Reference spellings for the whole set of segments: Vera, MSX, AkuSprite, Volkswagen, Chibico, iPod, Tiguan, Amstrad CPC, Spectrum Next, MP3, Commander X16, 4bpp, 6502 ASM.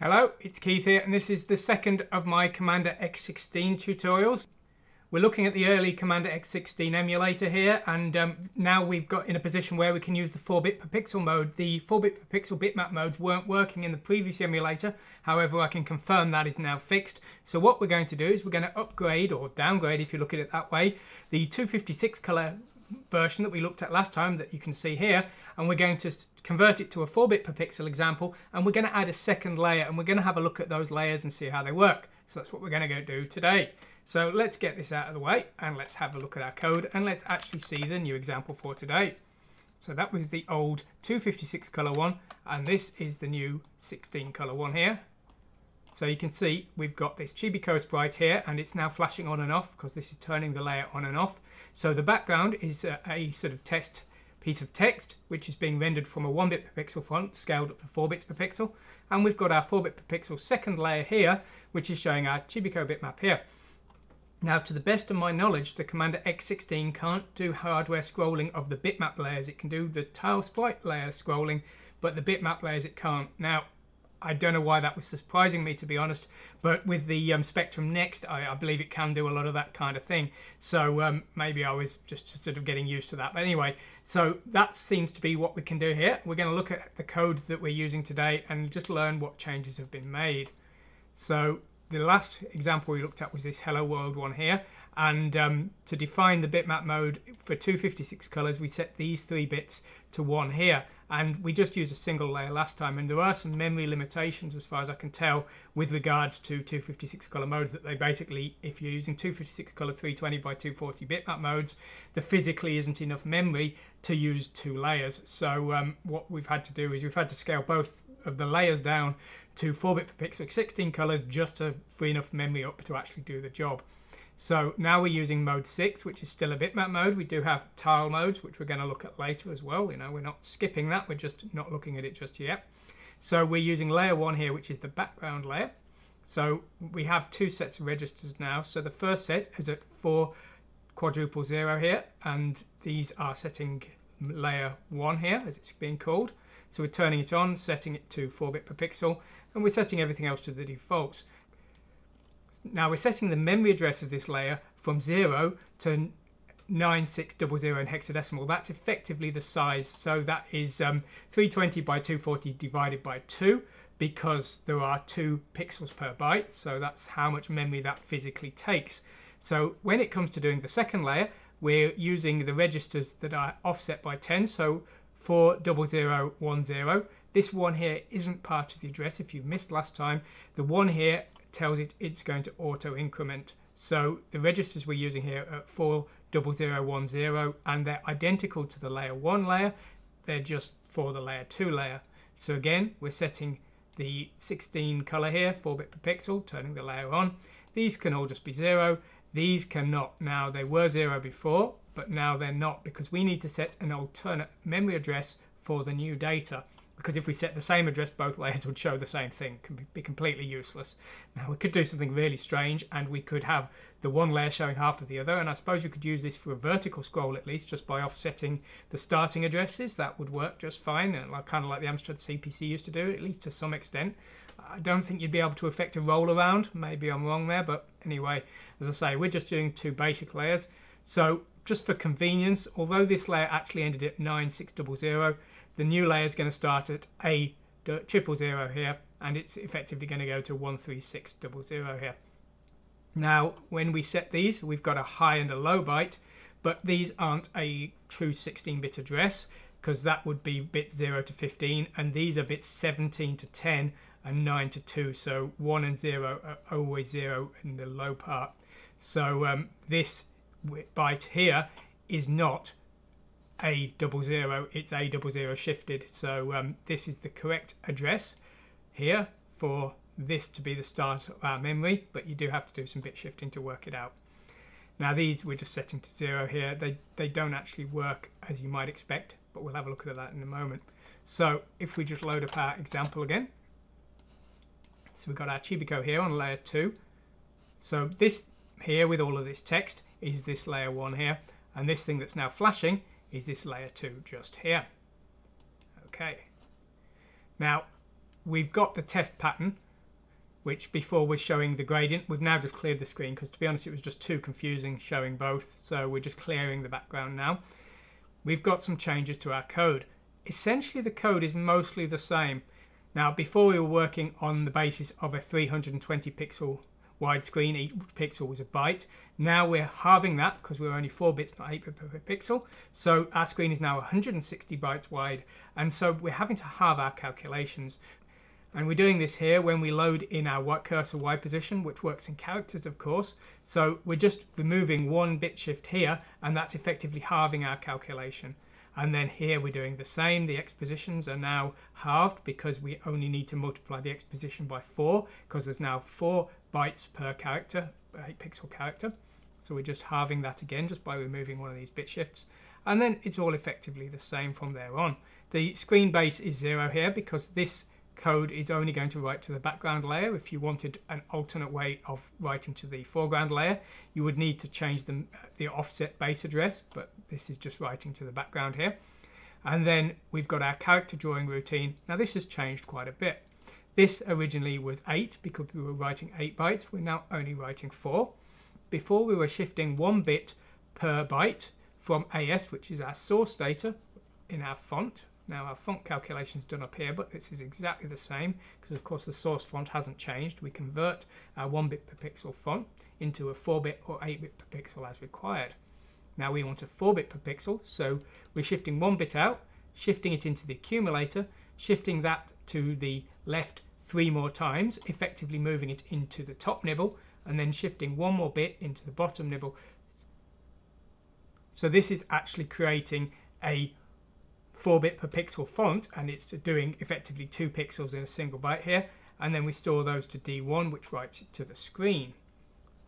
Hello, it's Keith here, and this is the second of my Commander X16 tutorials. We're looking at the early Commander X16 emulator here, and now we've got in a position where we can use the 4-bit per pixel mode. The 4-bit per pixel bitmap modes weren't working in the previous emulator, however I can confirm that is now fixed. So what we're going to do is we're going to upgrade, or downgrade if you look at it that way, the 256 colour version that we looked at last time that you can see here, and we're going to convert it to a 4-bit per pixel example, and we're going to add a second layer, and we're going to have a look at those layers and see how they work. So that's what we're going to go do today. So let's get this out of the way and let's have a look at our code and let's actually see the new example for today. So that was the old 256 color one, and this is the new 16 color one here. So you can see we've got this Chibico sprite here, and it's now flashing on and off because this is turning the layer on and off. So the background is a sort of test piece of text which is being rendered from a 1-bit per pixel font scaled up to 4 bits per pixel, and we've got our 4-bit per pixel second layer here which is showing our Chibico bitmap here. Now, to the best of my knowledge, the Commander X16 can't do hardware scrolling of the bitmap layers. It can do the tile sprite layer scrolling, but the bitmap layers it can't. Now, I don't know why that was surprising me, to be honest, but with the Spectrum Next, I believe it can do a lot of that kind of thing. So maybe I was just sort of getting used to that. But anyway, so that seems to be what we can do here. We're going to look at the code that we're using today and just learn what changes have been made. So the last example we looked at was this Hello World one here. And to define the bitmap mode for 256 colors, we set these 3 bits to 1 here. And we just used a single layer last time, and there are some memory limitations as far as I can tell with regards to 256 color modes, that they basically, if you're using 256 color 320 by 240 bitmap modes, there physically isn't enough memory to use 2 layers. So what we've had to do is we've had to scale both of the layers down to 4-bit per pixel 16 colors just to free enough memory up to actually do the job. So now we're using mode 6, which is still a bitmap mode. We do have tile modes, which we're going to look at later as well. You know, we're not skipping that. We're just not looking at it just yet. So we're using layer 1 here, which is the background layer. So we have 2 sets of registers now. So the first set is at 40000 here, and these are setting layer 1 here, as it's being called. So we're turning it on, setting it to 4-bit per pixel, and we're setting everything else to the defaults. Now we're setting the memory address of this layer from 0 to 9600 in hexadecimal. That's effectively the size, so that is 320 by 240 divided by 2, because there are 2 pixels per byte, so that's how much memory that physically takes. So when it comes to doing the second layer, we're using the registers that are offset by 10, so 40010. This one here isn't part of the address, if you missed last time. The one here tells it it's going to auto increment. So the registers we're using here are 40010, and they're identical to the layer 1 layer. They're just for the layer 2 layer. So again, we're setting the 16 color here, 4-bit per pixel, turning the layer on. These can all just be 0. These cannot. Now, they were 0 before, but now they're not, because we need to set an alternate memory address for the new data. Because if we set the same address, both layers would show the same thing. It can be completely useless. Now, we could do something really strange, and we could have the one layer showing half of the other. And I suppose you could use this for a vertical scroll, at least, just by offsetting the starting addresses. That would work just fine, and kind of like the Amstrad CPC used to do, at least to some extent. I don't think you'd be able to affect a roll around. Maybe I'm wrong there, but anyway, as I say, we're just doing 2 basic layers. So just for convenience, although this layer actually ended at 9600, the new layer is going to start at A000 here, and it's effectively going to go to 13600 here. Now, when we set these, we've got a high and a low byte, but these aren't a true 16-bit address, because that would be bits 0 to 15, and these are bits 17 to 10 and 9 to 2, so 1 and 0 are always 0 in the low part. So this byte here is not A00, it's A00 shifted. So this is the correct address here for this to be the start of our memory, but you do have to do some bit shifting to work it out. Now these we're just setting to 0 here. They don't actually work as you might expect, but we'll have a look at that in a moment. So if we just load up our example again. So we've got our Chibico here on layer 2. So this here with all of this text is this layer 1 here, and this thing that's now flashing is this layer 2 just here. Okay. Now, we've got the test pattern which before was showing the gradient. We've now just cleared the screen because, to be honest, it was just too confusing showing both. So we're just clearing the background now. We've got some changes to our code. Essentially, the code is mostly the same. Now, before we were working on the basis of a 320 pixel widescreen, each pixel was a byte. Now we're halving that because we're only 4 bits, not 8 bits per pixel. So our screen is now 160 bytes wide. And so we're having to halve our calculations. And we're doing this here when we load in our cursor Y position, which works in characters, of course. So we're just removing one bit shift here, and that's effectively halving our calculation. And then here we're doing the same. The X positions are now halved because we only need to multiply the X position by 4, because there's now 4 bytes per character, 8 pixel character. So we're just halving that again just by removing one of these bit shifts. And then it's all effectively the same from there on. The screen base is 0 here because this code is only going to write to the background layer. If you wanted an alternate way of writing to the foreground layer, you would need to change the offset base address, but this is just writing to the background here. And then we've got our character drawing routine. Now this has changed quite a bit. This originally was 8 because we were writing 8 bytes. We're now only writing 4. Before we were shifting 1 bit per byte from AS, which is our source data, in our font. Now our font calculation is done up here, but this is exactly the same because, of course, the source font hasn't changed. We convert our 1-bit per pixel font into a 4-bit or 8-bit per pixel as required. Now we want a 4-bit per pixel, so we're shifting 1 bit out, shifting it into the accumulator, shifting that to the left 3 more times, effectively moving it into the top nibble, and then shifting 1 more bit into the bottom nibble. So this is actually creating a 4-bit per pixel font, and it's doing effectively 2 pixels in a single byte here, and then we store those to D1, which writes it to the screen.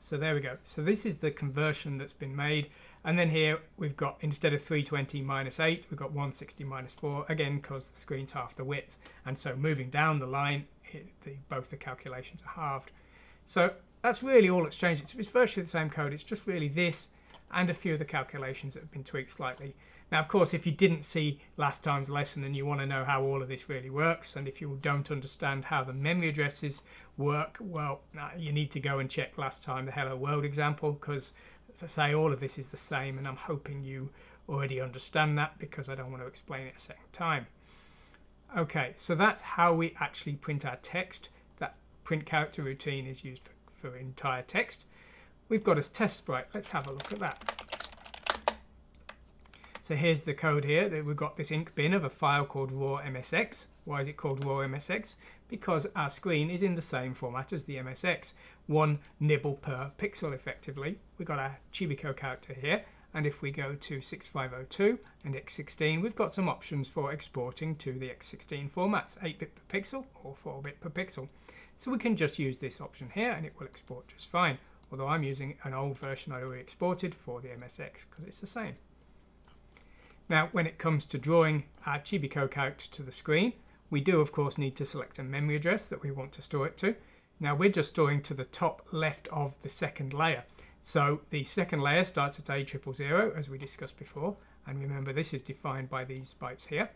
So there we go. So this is the conversion that's been made, and then here we've got, instead of 320 minus 8, we've got 160 minus 4, again because the screen's half the width, and so moving down the line, both the calculations are halved. So that's really all that's changed. It's virtually the same code, it's just really this and a few of the calculations that have been tweaked slightly. Now, of course, if you didn't see last time's lesson and you want to know how all of this really works, and if you don't understand how the memory addresses work, well, you need to go and check last time the Hello World example, because, as I say, all of this is the same, and I'm hoping you already understand that because I don't want to explain it a second time. Okay, so that's how we actually print our text. That print character routine is used for entire text. We've got a test sprite. Let's have a look at that. So here's the code here. We've got this ink bin of a file called raw MSX. Why is it called raw MSX? Because our screen is in the same format as the MSX, 1 nibble per pixel effectively. We've got our Chibico character here, and if we go to 6502 and X16, we've got some options for exporting to the X16 formats, 8-bit per pixel or 4-bit per pixel. So we can just use this option here and it will export just fine, although I'm using an old version I already exported for the MSX because it's the same. Now, when it comes to drawing our Chibico character to the screen, we do, of course, need to select a memory address that we want to store it to. Now, we're just storing to the top left of the second layer. So the second layer starts at A000, as we discussed before. And remember, this is defined by these bytes here.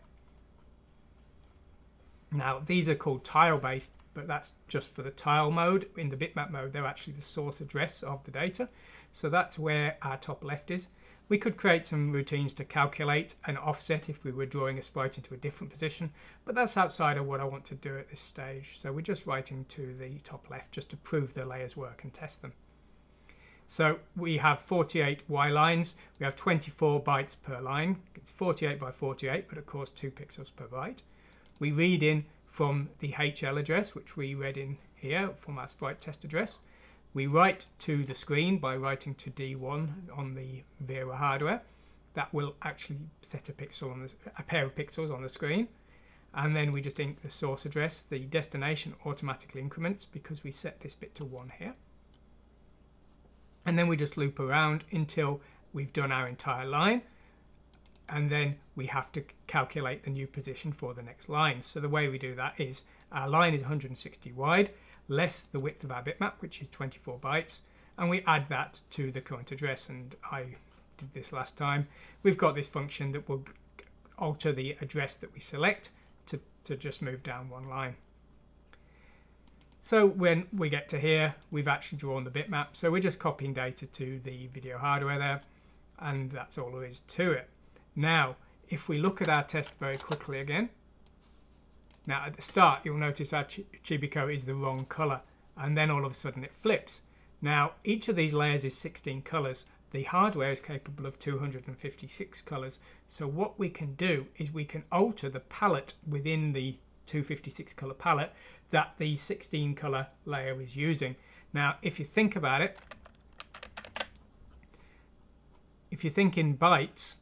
Now, these are called tile-based, but that's just for the tile mode. In the bitmap mode, they're actually the source address of the data. So that's where our top left is. We could create some routines to calculate an offset if we were drawing a sprite into a different position, but that's outside of what I want to do at this stage. So we're just writing to the top left just to prove the layers work and test them. So we have 48 Y lines. We have 24 bytes per line. It's 48 by 48, but of course 2 pixels per byte. We read in from the HL address, which we read in here from our sprite test address. We write to the screen by writing to D1 on the Vera hardware. That will actually set a pair of pixels on the screen. And then we just ink the source address. The destination automatically increments because we set this bit to 1 here. And then we just loop around until we've done our entire line. And then we have to calculate the new position for the next line. So the way we do that is our line is 160 wide, less the width of our bitmap, which is 24 bytes, and we add that to the current address, and I did this last time. We've got this function that will alter the address that we select to just move down 1 line. So when we get to here, we've actually drawn the bitmap. So we're just copying data to the video hardware there, and that's all there is to it. Now, if we look at our test very quickly again, now at the start, you'll notice our Chibico is the wrong color, and then all of a sudden it flips. Now, each of these layers is 16 colors. The hardware is capable of 256 colors. So what we can do is we can alter the palette within the 256 color palette that the 16 color layer is using. Now, if you think about it, if you think in bytes,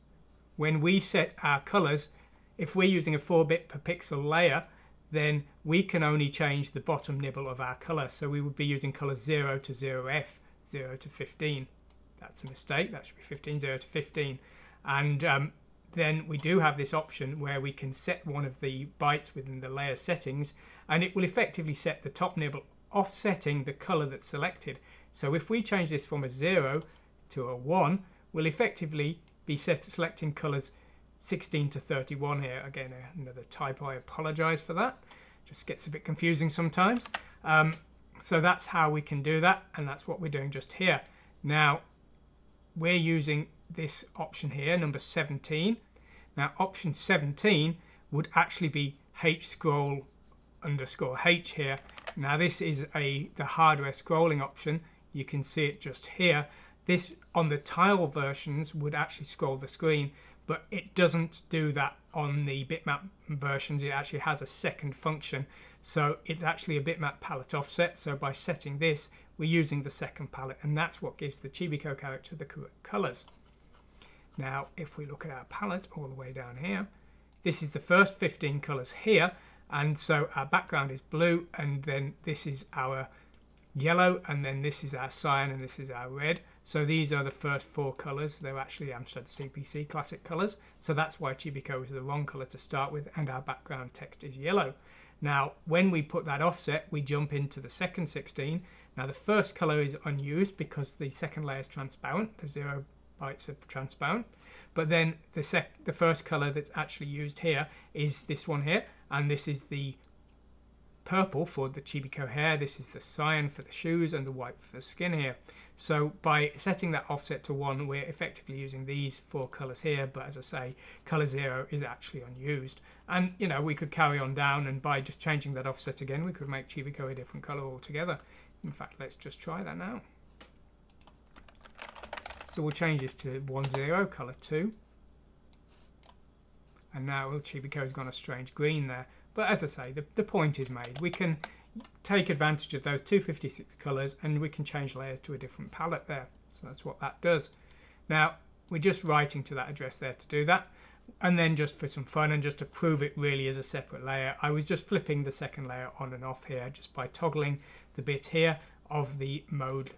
when we set our colors, if we're using a 4-bit per pixel layer, then we can only change the bottom nibble of our color. So we would be using colors 0 to 0F, 0 to 15. That's a mistake. That should be 15, 0 to 15. And then we do have this option where we can set one of the bytes within the layer settings, and it will effectively set the top nibble, offsetting the color that's selected. So if we change this from a 0 to a 1, we'll effectively be selecting colors 16 to 31 here. Again, another typo, I apologize for that. Just gets a bit confusing sometimes. So that's how we can do that, and that's what we're doing just here. Now, we're using this option here, number 17. Now, option 17 would actually be hscroll_h here. Now, this is the hardware scrolling option. You can see it just here. This, on the tile versions, would actually scroll the screen, but it doesn't do that on the bitmap versions. It actually has a second function. So it's actually a bitmap palette offset. So by setting this, we're using the second palette, and that's what gives the Chibico character the correct colors. Now, if we look at our palette all the way down here, this is the first 15 colors here. And so our background is blue, and then this is our yellow, and then this is our cyan, and this is our red. So these are the first 4 colors. They're actually Amstrad CPC classic colors. So that's why Chibico is the wrong color to start with, and our background text is yellow. Now, when we put that offset, we jump into the second 16. Now, the first color is unused because the second layer is transparent. The 0 bytes are transparent. But then the first color that's actually used here is this one here, and this is the purple for the Chibico hair, this is the cyan for the shoes, and the white for the skin here. So by setting that offset to 1, we're effectively using these 4 colors here, but as I say, color 0 is actually unused. And you know, we could carry on down, and by just changing that offset again, we could make Chibico a different color altogether. In fact, let's just try that now. So we'll change this to 10, color 2. And now Chibico's gone a strange green there. But as I say, the point is made. We can take advantage of those 256 colors, and we can change layers to a different palette there. So that's what that does. Now, we're just writing to that address there to do that. And then just for some fun and just to prove it really is a separate layer, I was just flipping the second layer on and off here just by toggling the bit here of the mode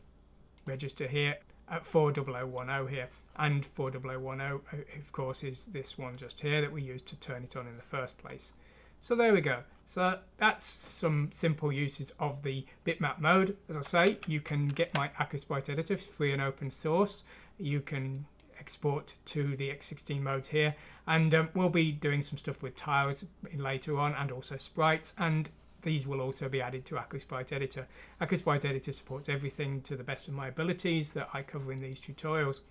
register here at 40010 here. And 40010, of course, is this one just here that we used to turn it on in the first place. So there we go. So that's some simple uses of the bitmap mode. As I say, you can get my AkuSprite editor, free and open source. You can export to the X16 modes here. And we'll be doing some stuff with tiles later on, and also sprites. And these will also be added to AkuSprite editor. AkuSprite editor supports everything to the best of my abilities that I cover in these tutorials.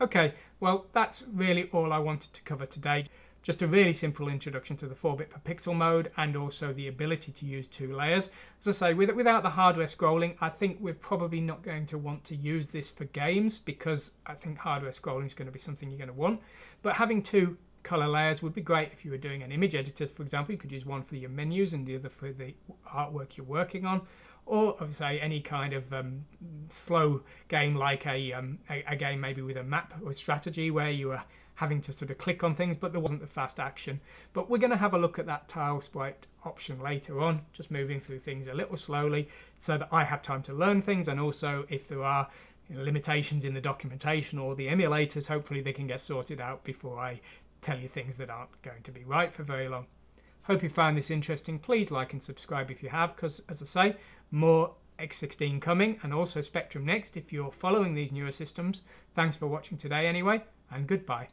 Okay, well, that's really all I wanted to cover today. Just a really simple introduction to the 4-bit per pixel mode, and also the ability to use 2 layers. As I say, without the hardware scrolling, I think we're probably not going to want to use this for games, because I think hardware scrolling is going to be something you're going to want. But having 2 color layers would be great if you were doing an image editor, for example. You could use one for your menus and the other for the artwork you're working on. Or, say, any kind of slow game, like a game maybe with a map or strategy where you are having to sort of click on things, but there wasn't the fast action. But we're going to have a look at that tile sprite option later on, just moving through things a little slowly so that I have time to learn things. And also, if there are limitations in the documentation or the emulators, hopefully they can get sorted out before I tell you things that aren't going to be right for very long. Hope you found this interesting. Please like and subscribe if you have, because as I say, more X16 coming, and also Spectrum Next if you're following these newer systems. Thanks for watching today anyway, and goodbye.